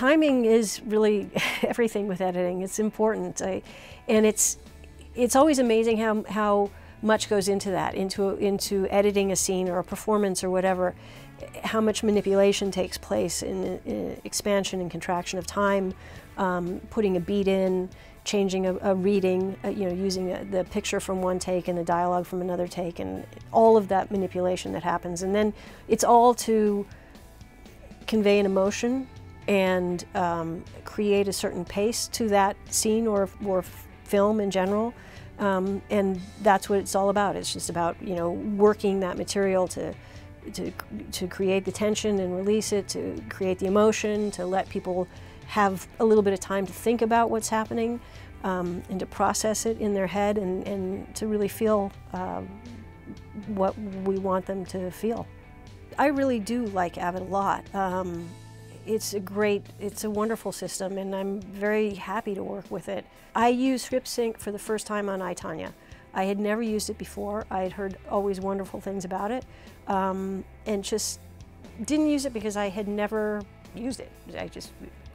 timing is really everything with editing. It's important, and it's always amazing how much goes into that, into editing a scene or a performance or whatever, how much manipulation takes place in expansion and contraction of time, putting a beat in, changing a reading, you know, using the picture from one take and the dialogue from another take, and all of that manipulation that happens. And then it's all to convey an emotion and create a certain pace to that scene or film in general. And that's what it's all about. It's just about, you know, working that material to create the tension and release it, to create the emotion, to let people have a little bit of time to think about what's happening, and to process it in their head, and to really feel what we want them to feel. I really do like Avid a lot. It's a wonderful system, and I'm very happy to work with it. I used ScriptSync for the first time on I, Tonya. I had never used it before. I had heard always wonderful things about it, and just didn't use it because I had never used it. I just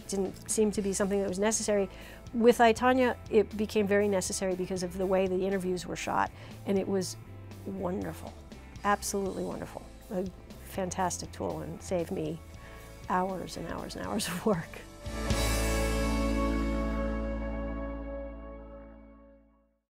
didn't seem to be something that was necessary. With I, Tonya, it became very necessary because of the way the interviews were shot, and it was wonderful, absolutely wonderful. A fantastic tool, and saved me hours and hours and hours of work.